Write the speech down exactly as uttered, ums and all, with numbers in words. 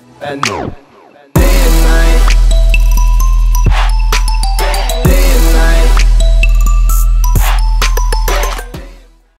and